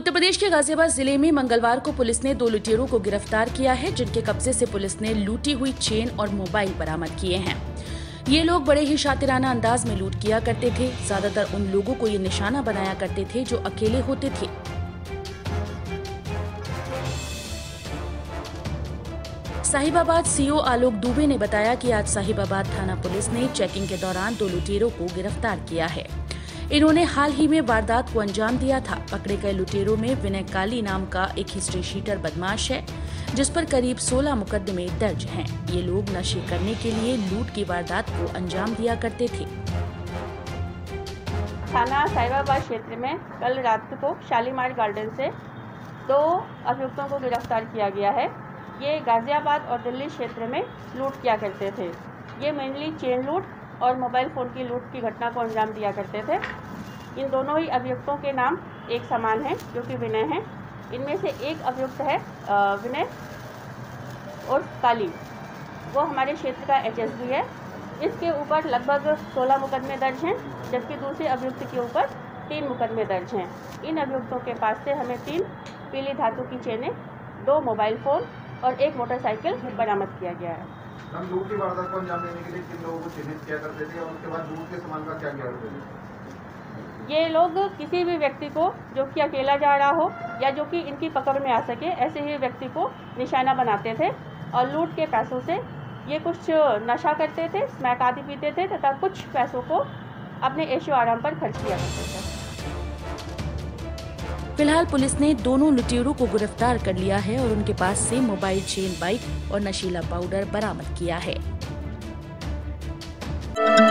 उत्तर प्रदेश के गाजियाबाद जिले में मंगलवार को पुलिस ने 2 लुटेरों को गिरफ्तार किया है, जिनके कब्जे से पुलिस ने लूटी हुई चेन और मोबाइल बरामद किए हैं। ये लोग बड़े ही शातिराना अंदाज में लूट किया करते थे। ज्यादातर उन लोगों को ये निशाना बनाया करते थे जो अकेले होते थे। साहिबाबाद सीओ आलोक दुबे ने बताया कि आज साहिबाबाद थाना पुलिस ने चेकिंग के दौरान 2 लुटेरों को गिरफ्तार किया है। इन्होंने हाल ही में वारदात को अंजाम दिया था। पकड़े गए लुटेरों में विनय काली नाम का एक हिस्ट्री शीटर बदमाश है, जिस पर करीब 16 मुकदमे दर्ज हैं। ये लोग नशे करने के लिए लूट की वारदात को अंजाम दिया करते थे। थाना साहिबाबाद क्षेत्र में कल रात को शालीमार गार्डन से 2 अभियुक्तों को गिरफ्तार किया गया है। ये गाजियाबाद और दिल्ली क्षेत्र में लूट किया करते थे। ये मेनली चेन लूट और मोबाइल फ़ोन की लूट की घटना को अंजाम दिया करते थे। इन दोनों ही अभियुक्तों के नाम एक समान हैं, जो कि विनय हैं। इनमें से एक अभियुक्त है विनय और काली, वो हमारे क्षेत्र का HSD है। इसके ऊपर लगभग 16 मुकदमे दर्ज हैं, जबकि दूसरे अभियुक्त के ऊपर 3 मुकदमे दर्ज हैं। इन अभियुक्तों के पास से हमें 3 पीली धातु की चेनें, 2 मोबाइल फ़ोन और 1 मोटरसाइकिल बरामद किया गया है। हम लूट की वारदात को अंजाम देने के लिए किन लोगों को चिन्हित किया करते थे और उसके बाद लूट के सामान का क्या किया करते थे? ये लोग किसी भी व्यक्ति को जो कि अकेला जा रहा हो या जो कि इनकी पकड़ में आ सके, ऐसे ही व्यक्ति को निशाना बनाते थे और लूट के पैसों से ये कुछ नशा करते थे, स्मैक आदि पीते थे तथा कुछ पैसों को अपने ऐशो आराम पर खर्च किया करते थे। फिलहाल पुलिस ने दोनों लुटेरों को गिरफ्तार कर लिया है और उनके पास से मोबाइल, चेन, बाइक और नशीला पाउडर बरामद किया है।